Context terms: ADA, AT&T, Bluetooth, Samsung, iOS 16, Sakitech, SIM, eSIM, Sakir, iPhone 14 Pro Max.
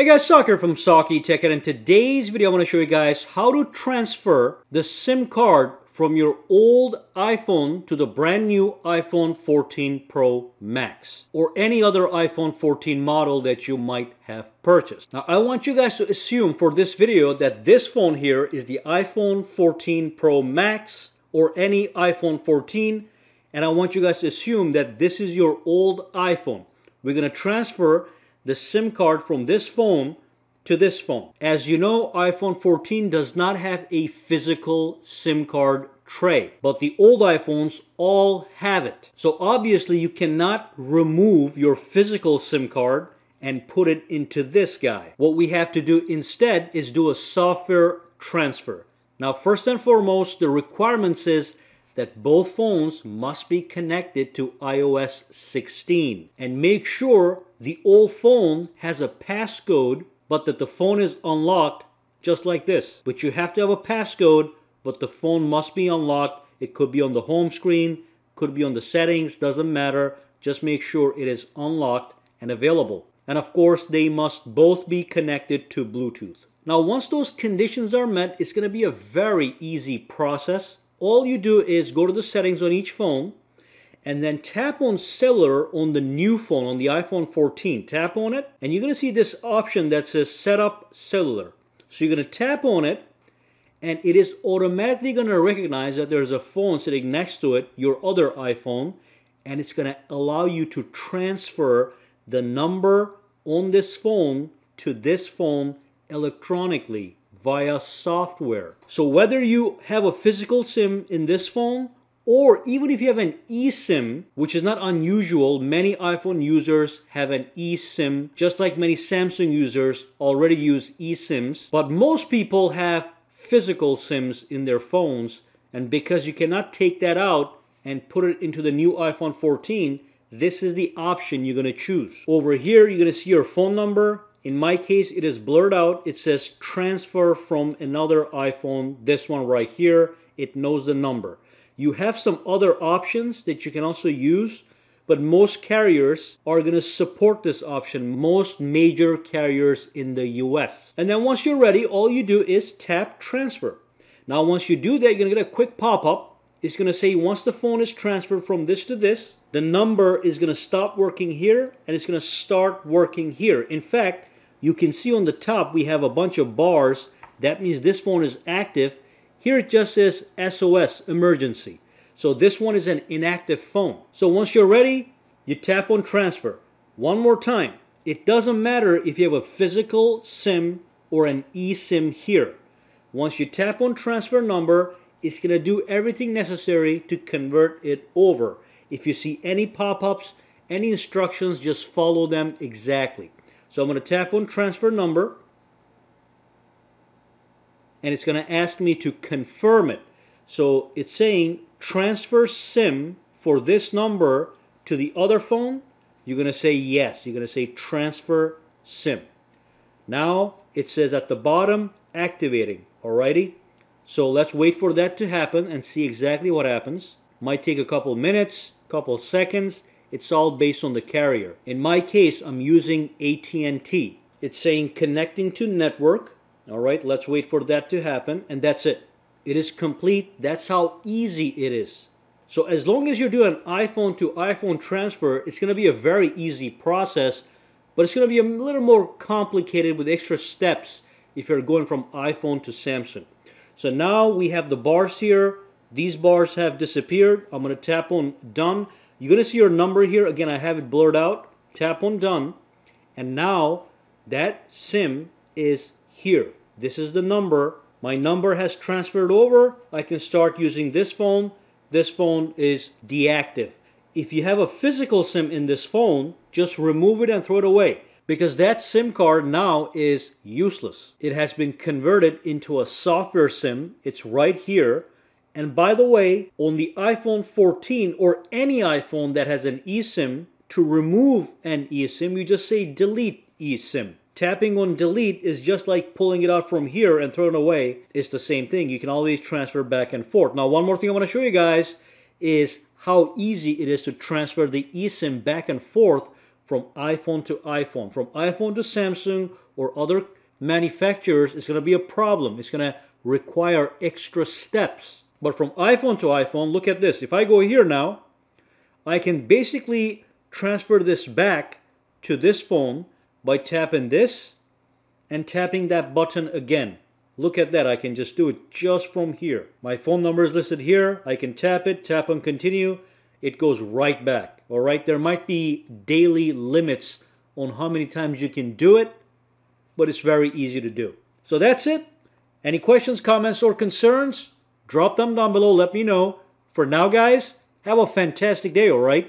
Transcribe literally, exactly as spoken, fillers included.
Hey guys, Sakir from Sakitech, and in today's video I want to show you guys how to transfer the SIM card from your old iPhone to the brand new iPhone fourteen Pro Max or any other iPhone fourteen model that you might have purchased. Now I want you guys to assume for this video that this phone here is the iPhone fourteen Pro Max or any iPhone fourteen, and I want you guys to assume that this is your old iPhone. We're going to transfer the SIM card from this phone to this phone. As you know, iPhone fourteen does not have a physical SIM card tray, but the old iPhones all have it. So obviously you cannot remove your physical SIM card and put it into this guy. What we have to do instead is do a software transfer. Now, first and foremost, the requirements is that both phones must be connected to iOS sixteen, and make sure the old phone has a passcode but that the phone is unlocked, just like this. But you have to have a passcode, but the phone must be unlocked. It could be on the home screen, could be on the settings, doesn't matter. Just make sure it is unlocked and available. And of course, they must both be connected to Bluetooth. Now, once those conditions are met, it's going to be a very easy process. All you do is go to the settings on each phone and then tap on cellular on the new phone, on the iPhone fourteen. Tap on it and you're going to see this option that says set up cellular. So you're going to tap on it and it is automatically going to recognize that there's a phone sitting next to it, your other iPhone, and it's going to allow you to transfer the number on this phone to this phone electronically via software. So whether you have a physical SIM in this phone, or even if you have an eSIM, which is not unusual, many iPhone users have an eSIM, just like many Samsung users already use eSIMs, but most people have physical SIMs in their phones, and because you cannot take that out and put it into the new iPhone fourteen, this is the option you're going to choose. Over here, you're going to see your phone number. In my case, it is blurred out. It says transfer from another iPhone, this one right here. It knows the number. You have some other options that you can also use, but most carriers are going to support this option, most major carriers in the U S. And then once you're ready, all you do is tap transfer. Now, once you do that, you're going to get a quick pop-up. It's going to say once the phone is transferred from this to this, the number is going to stop working here and it's going to start working here. In fact, you can see on the top we have a bunch of bars. That means this phone is active. Here it just says S O S, emergency. So this one is an inactive phone. So once you're ready, you tap on transfer. One more time. It doesn't matter if you have a physical SIM or an eSIM here. Once you tap on transfer number, it's going to do everything necessary to convert it over. If you see any pop-ups, any instructions, just follow them exactly. So I'm going to tap on transfer number, and it's going to ask me to confirm it. So it's saying transfer SIM for this number to the other phone. You're going to say yes. You're going to say transfer SIM. Now it says at the bottom, activating. Alrighty. So let's wait for that to happen and see exactly what happens. Might take a couple minutes, couple seconds. It's all based on the carrier. In my case, I'm using A T and T. It's saying connecting to network. All right, let's wait for that to happen. And that's it. It is complete. That's how easy it is. So as long as you're doing an iPhone to iPhone transfer, it's going to be a very easy process, but it's going to be a little more complicated with extra steps if you're going from iPhone to Samsung. So now we have the bars here. These bars have disappeared. I'm going to tap on done. You're going to see your number here. Again, I have it blurred out. Tap on done. And now that SIM is here. This is the number. My number has transferred over. I can start using this phone. This phone is deactive. If you have a physical SIM in this phone, just remove it and throw it away, because that SIM card now is useless. It has been converted into a software SIM. It's right here. And by the way, on the iPhone fourteen or any iPhone that has an eSIM, to remove an eSIM, you just say delete eSIM. Tapping on delete is just like pulling it out from here and throwing it away. It's the same thing. You can always transfer back and forth. Now, one more thing I want to show you guys is how easy it is to transfer the eSIM back and forth from iPhone to iPhone, from iPhone to Samsung or other manufacturers, it's going to be a problem. It's going to require extra steps. But from iPhone to iPhone, look at this. If I go here now, I can basically transfer this back to this phone by tapping this and tapping that button again. Look at that. I can just do it just from here. My phone number is listed here. I can tap it, tap on continue. It goes right back. All right. There might be daily limits on how many times you can do it, but it's very easy to do. So that's it. Any questions, comments, or concerns? Drop them down below. Let me know. For now, guys, have a fantastic day. All right.